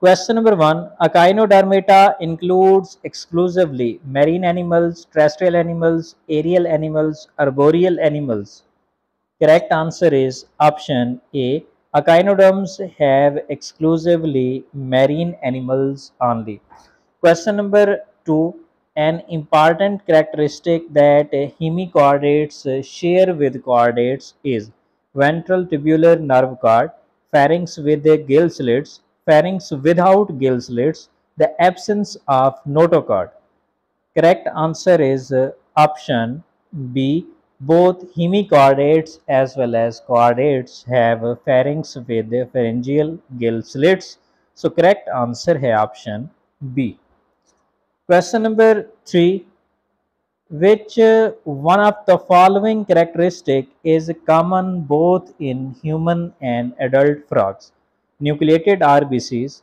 Question number 1, Echinodermata includes exclusively marine animals, terrestrial animals, aerial animals, arboreal animals. Correct answer is option A. Echinoderms have exclusively marine animals only. Question number 2, an important characteristic that hemichordates share with chordates is ventral tubular nerve cord, pharynx with gill slits, pharynx without gill slits, the absence of notochord. Correct answer is option B. Both hemichordates as well as chordates have a pharynx with a pharyngeal gill slits. So, correct answer hai option B. Question number 3. Which one of the following characteristic is common both in human and adult frogs? Nucleated RBCs,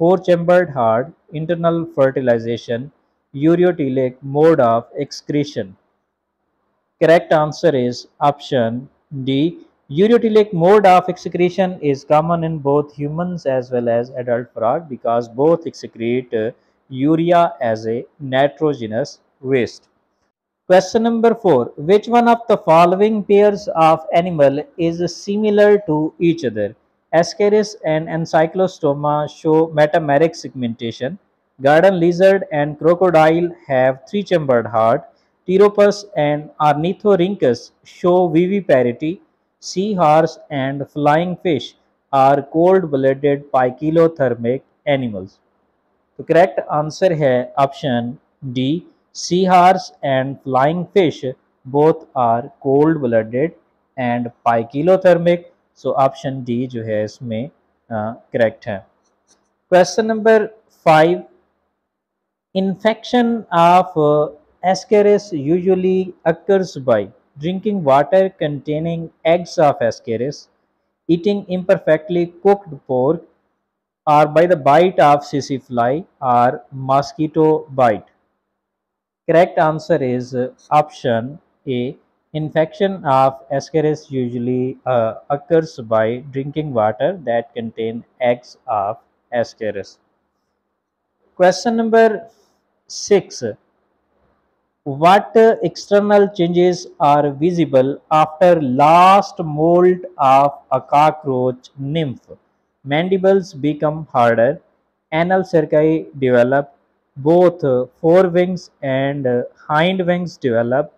4-chambered heart, internal fertilization, ureotelic mode of excretion. Correct answer is option D. Ureotelic mode of excretion is common in both humans as well as adult frog because both excrete urea as a nitrogenous waste. Question number 4. Which one of the following pairs of animal is similar to each other? Ascaris and Encyclostoma show metameric segmentation. Garden lizard and crocodile have 3-chambered heart. Pteropus and Ornithorhynchus show viviparity. Seahorse and flying fish are cold-blooded poikilothermic animals. The correct answer is option D. Seahorse and flying fish both are cold-blooded and poikilothermic. So option D जो है इसमें correct है. Question number 5. Infection of Ascaris usually occurs by drinking water containing eggs of Ascaris, eating imperfectly cooked pork, or by the bite of tsetse fly or mosquito bite. Correct answer is option A. Infection of Ascaris usually occurs by drinking water that contain eggs of Ascaris. Question number 6. What external changes are visible after last molt of a cockroach nymph? Mandibles become harder, anal cerci develop, both forewings and hind wings develop,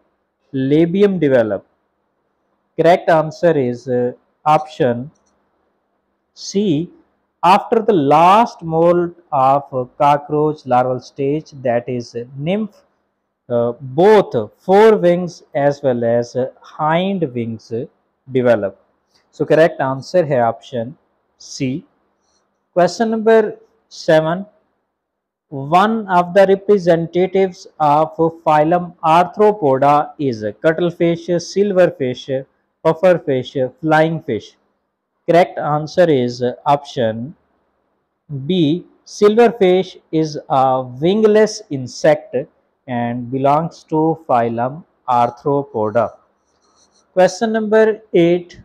labium develop. Correct answer is option C. After the last molt of cockroach larval stage, that is nymph, both forewings as well as hind wings develop. So, correct answer is option C. Question number 7. One of the representatives of phylum Arthropoda is cuttlefish, silverfish, pufferfish, flying fish. Correct answer is option B. Silverfish is a wingless insect and belongs to phylum Arthropoda. Question number 8.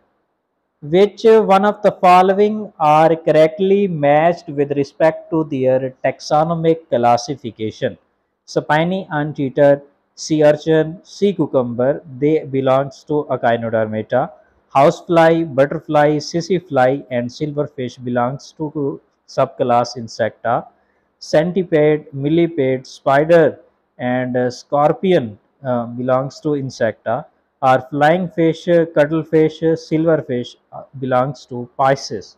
Which one of the following are correctly matched with respect to their taxonomic classification? Spiny anteater, sea urchin, sea cucumber, they belongs to Echinodermata. Housefly, butterfly, sissyfly and silverfish belongs to subclass Insecta. Centipede, millipede, spider and scorpion belongs to Insecta. Our flying fish, cuttlefish, silverfish belongs to Pisces.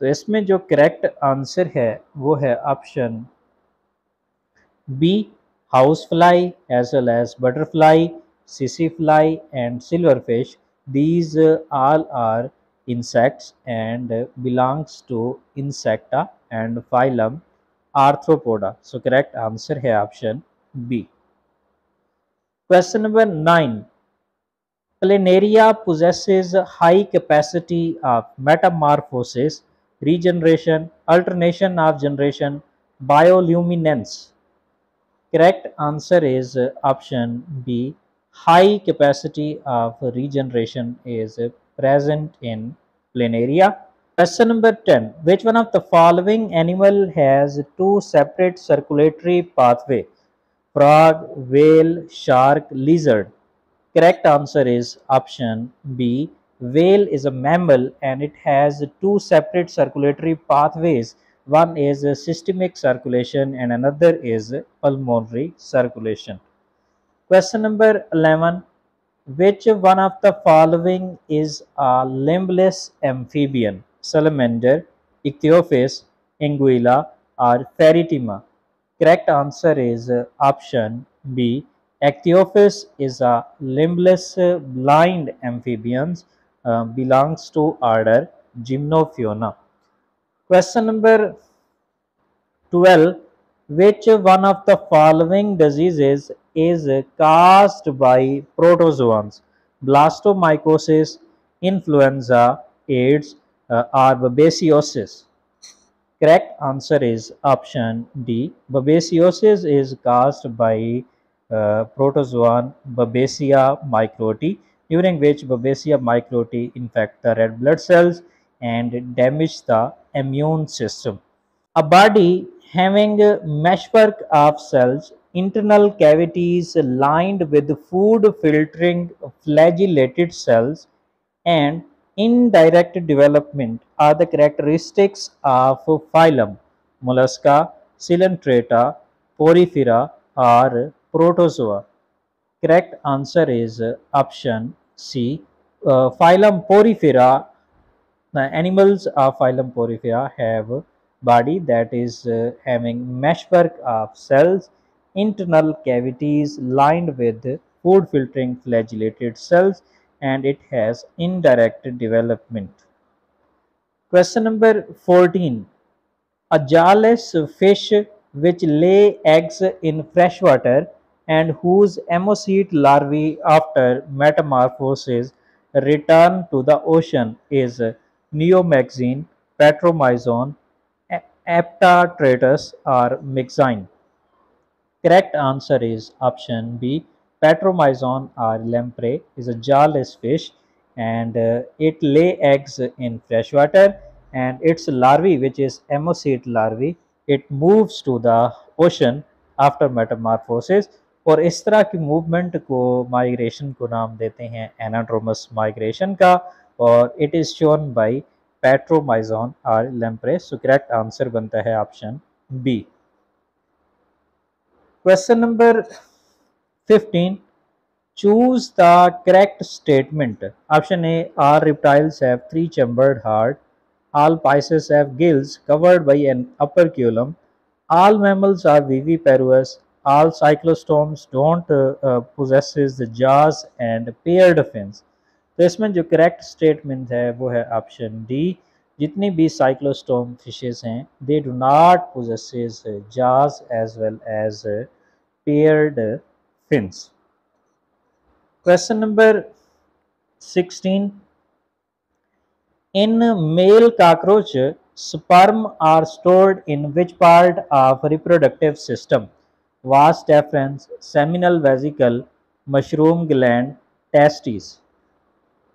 तो इसमें जो correct answer है वो है option B. Housefly as well as butterfly, sissyfly and silverfish. These all are insects and belongs to Insecta and phylum Arthropoda. So correct answer है option B. Question number 9. Planaria possesses a high capacity of metamorphosis, regeneration, alternation of generation, bioluminescence. Correct answer is option B. High capacity of regeneration is present in Planaria. Question number 10. Which one of the following animal has two separate circulatory pathways? Frog, whale, shark, lizard. Correct answer is option B. Whale is a mammal and it has two separate circulatory pathways. One is systemic circulation and another is pulmonary circulation. Question number 11. Which one of the following is a limbless amphibian? Salamander, Ichthyophis, Anguilla or Ferritima. Correct answer is option B. Ichthyophis is a limbless blind amphibian, belongs to order Gymnophiona. Question number 12. Which one of the following diseases is caused by protozoans? Blastomycosis, influenza, AIDS, or babesiosis? Correct answer is option D. Babesiosis is caused by protozoan Babesia microti, during which Babesia microti infect the red blood cells and damage the immune system. A body having a meshwork of cells, internal cavities lined with food filtering flagellated cells, and indirect development are the characteristics of phylum, Mollusca, Coelenterata, Porifera or Protozoa. Correct answer is option C. Phylum Porifera. The animals of phylum Porifera have a body that is having meshwork of cells, internal cavities lined with food filtering flagellated cells, and it has indirect development. Question number 14. A jawless fish which lay eggs in fresh water and whose ammocoete larvae after metamorphosis return to the ocean is Neomyxine, Petromyzon, Eptatretus or Myxine. Correct answer is option B. Petromyzon or lamprey is a jawless fish and it lay eggs in fresh water, and its larvae, which is ammocoete larvae, it moves to the ocean after metamorphosis. और इस तरह की movement को migration को नाम देते हैं anadromous migration का, और it is shown by petromyzon और लैम्प्रे. सो करेक्ट आंसर बनता है option B. Question number 15. Choose the correct statement. Option A. All reptiles have three-chambered heart. All Pisces have gills covered by an operculum. All mammals are viviparous. All cyclostomes don't possess the jaws and paired fins. तो इसमें जो correct statement है वो है option D. जितनी भी cyclostome fishes हैं, they do not possess jaws as well as paired fins. Question number 16. In male cockroach, sperm are stored in which part of reproductive system? Vas deferens, seminal vesicle, mushroom gland, testes.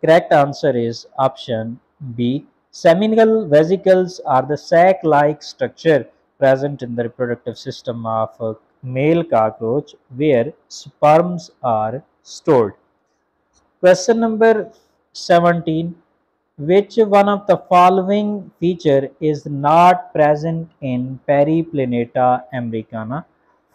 Correct answer is option B. Seminal vesicles are the sac-like structure present in the reproductive system of male cockroach where sperms are stored. Question number 17. Which one of the following feature is not present in Periplaneta americana?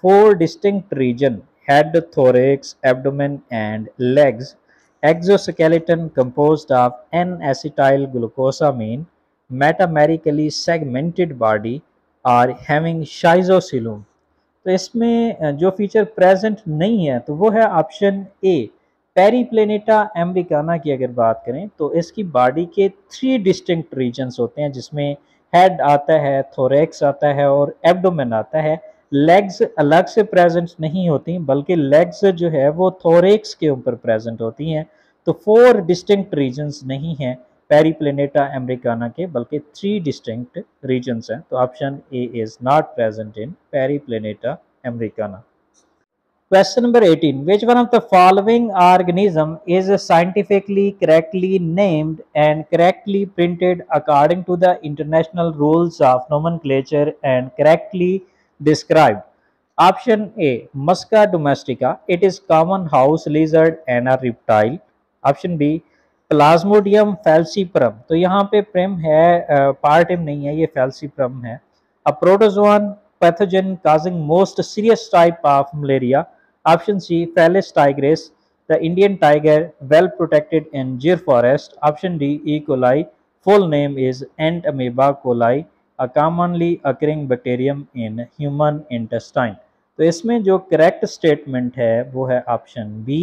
Four distinct regions: head, thorax, abdomen and legs, exoskeleton composed of N-acetyl glucosamine, metamerically segmented body or having schizocoelom. तो इसमें जो feature present नहीं है तो वो है option A. Periplaneta Americana की अगर बात करें तो इसकी बॉडी के थ्री डिस्टिंक्ट रीजन्स होते हैं, जिसमें हेड आता है, थोरैक्स आता है और एब्डोमेन आता है. लेग्स अलग से प्रेजेंट नहीं होती, बल्कि लेग्स जो है वो थोरैक्स के ऊपर प्रेजेंट होती हैं. तो फोर डिस्टिंक्ट रीजन्स नहीं हैं पेरीप्लेनेटा अमेरिकाना के, बल्कि थ्री डिस्टिंक्ट रीजन्स हैं. तो option A is not present in Periplaneta americana. Question number 18. Which one of the following organism is scientifically correctly named and correctly printed according to the international rules of nomenclature and correctly described? Option A, Musca domestica. It is common house lizard and a reptile. Option B, Plasmodium falciparum. तो यहाँ पे प्रेम है, पार्टिम नहीं है, ये falciparum है. A protozoan pathogen causing most serious type of malaria. Option C, Felis tigris, the Indian tiger, well protected in Gir forest. Option D, E coli, full name is Entamoeba coli, a commonly occurring bacterium in human intestine. तो इसमें जो correct statement है वो है option B,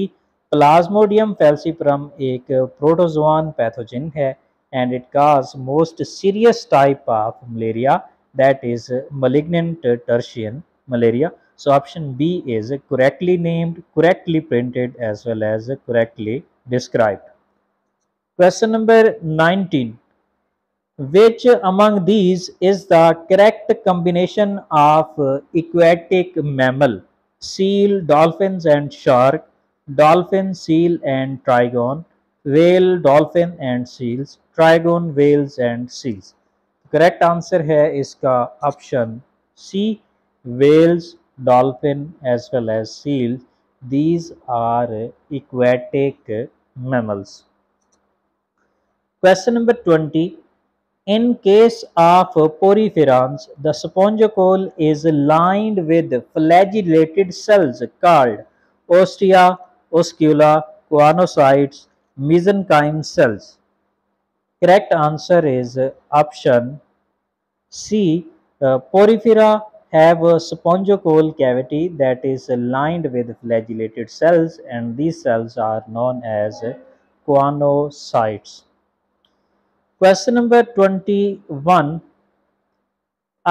Plasmodium falciparum एक protozoan pathogen है and it cause most serious type of malaria, that is malignant tertian malaria. So option B is correctly named, correctly printed as well as correctly described. Question number 19. Which among these is the correct combination of aquatic mammal? Seal, dolphins and shark, dolphin, seal and trygon, whale, dolphin and seals, trygon, whales and seals. Correct answer है इसका option C, whales, dolphin as well as seals. These are aquatic mammals. Question number 20. In case of poriferans the spongocoel is lined with flagellated cells called ostia, oscula, choanocytes, mesenchyme cells. Correct answer is option C, porifera have a spongiocole cavity that is lined with flagellated cells and these cells are known as choanocytes. Question number 21.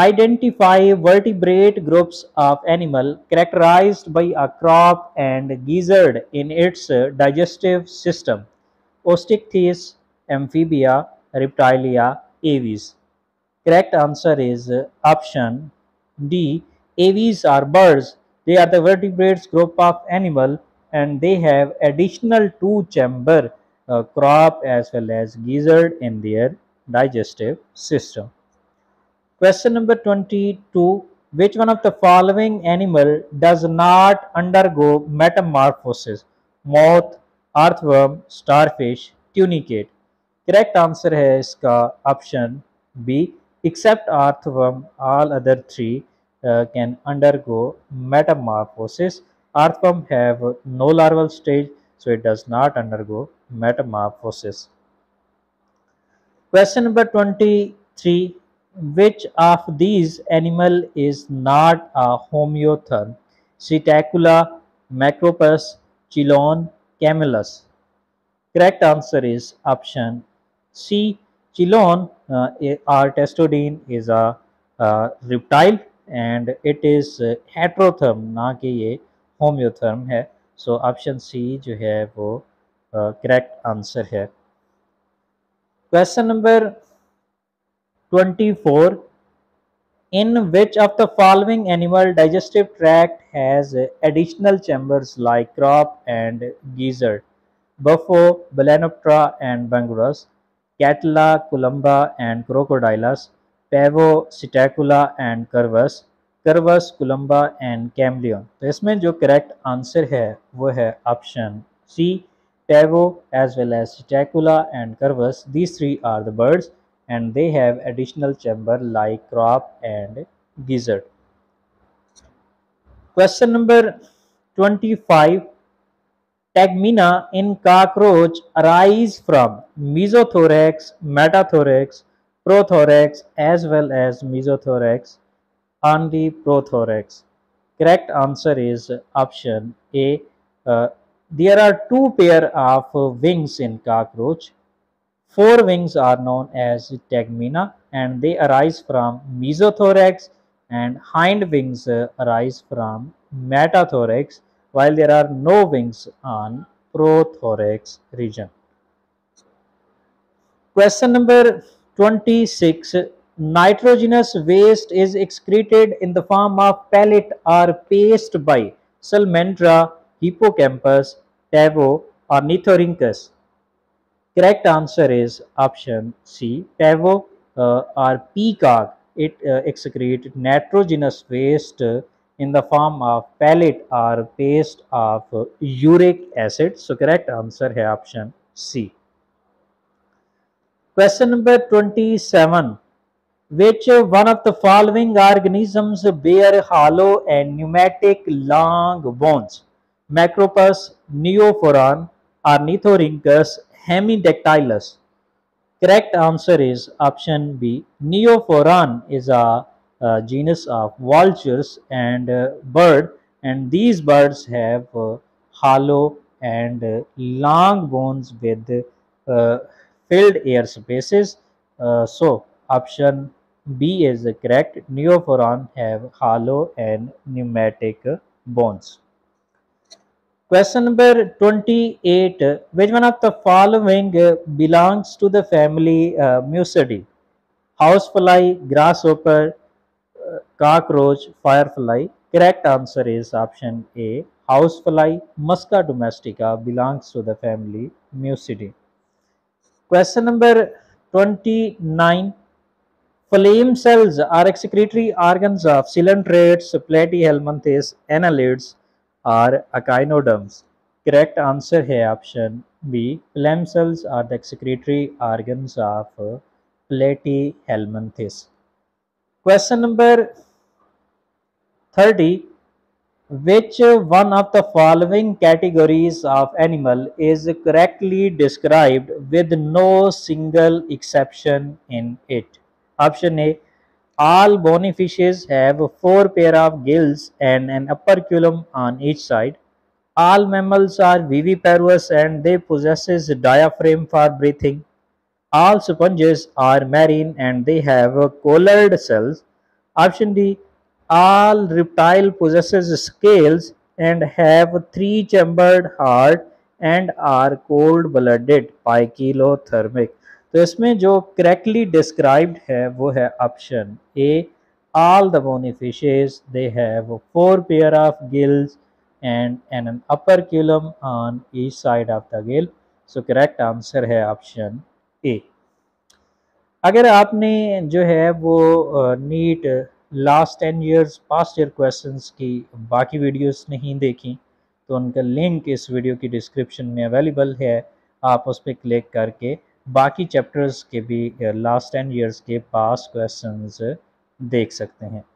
Identify vertebrate groups of animal characterized by a crop and gizzard in its digestive system. Osteichthyes, amphibia, reptilia, aves. Correct answer is option D. Aves are birds. They are the vertebrates group of animal and they have additional two chamber crop as well as gizzard in their digestive system. Question number 22. Which one of the following animal does not undergo metamorphosis? Moth, earthworm, starfish, tunicate. Correct answer है इसका option B, except earthworm, all other three can undergo metamorphosis. Earthworm have no larval stage so it does not undergo metamorphosis. Question number 23. Which of these animal is not a homeotherm? Psittacula, macropus, चिलोन, camelus. Correct answer is option C, Chelon or testodine is a reptile and it is heterotherm, ना कि ये homeotherm है. So option C जो है वो correct answer है. Question number 24. In which of the following animal digestive tract has additional chambers like crop and gizzard? Bufo, Balanoptera and Banguras, Catella, Columba and Crocodylus, Pavo, Cetacea and Curvas, Columba and Camelion. तो इसमें जो correct answer है वो है option C, Pavo as well as Cetacea and Curvas. These three are the birds and they have additional chamber like crop and gizzard. Question number 25. Tagmina in cockroach arise from mesothorax, metathorax, prothorax as well as mesothorax, only prothorax. Correct answer is option A. There are two pair of wings in cockroach. Four wings are known as tagmina and they arise from mesothorax, and hind wings arise from metathorax, while there are no wings on prothorax region. Question number 26. Nitrogenous waste is excreted in the form of pellet or paste by Salamandra, Hippocampus, Pavo, Ornithorhynchus. Correct answer is option C. Pavo or peacock. It excretes nitrogenous waste in the form of pellet or paste of uric acid. So correct answer is option C. Question number 27. Which one of the following organisms bear hollow and pneumatic long bones? Macropus, Neophron, Ornithorhynchus, Hemidactylus. Correct answer is option B. Neophron is a genus of vultures and bird, and these birds have hollow and long bones with filled air spaces. So option B is correct. Neophron have hollow and pneumatic bones. Question number 28. Which one of the following belongs to the family Muscidae? Housefly, grasshopper, cockroach, firefly. Correct answer is option A. Housefly. Musca domestica belongs to the family Muscidae. Question number 29. Flame cells are excretory organs of coelenterate, platyhelminthes, annelids, or echinoderms. Correct answer है option B. Flame cells are the excretory organs of platyhelminthes. Question number 30. Which one of the following categories of animal is correctly described with no single exception in it? Option A. All bony fishes have 4 pair of gills and an operculum on each side. All mammals are viviparous and they possess a diaphragm for breathing. All sponges are marine and they have collared cells. Option D. All reptile possesses scales and have 3 chambered heart and are cold-blooded, pyrothermic. तो इसमें जो correctly described है वो है option A. All the bony fishes, they have 4 pair of gills and an operculum on each side of the gill. So correct answer है option A. अगर आपने जो है वो neat last 10 years past year questions की बाकी videos नहीं देखी तो उनका लिंक इस वीडियो की डिस्क्रिप्शन में अवेलेबल है. आप उस पर क्लिक करके बाकी चैप्टर्स के भी लास्ट 10 ईयर्स के पास क्वेश्चंस देख सकते हैं.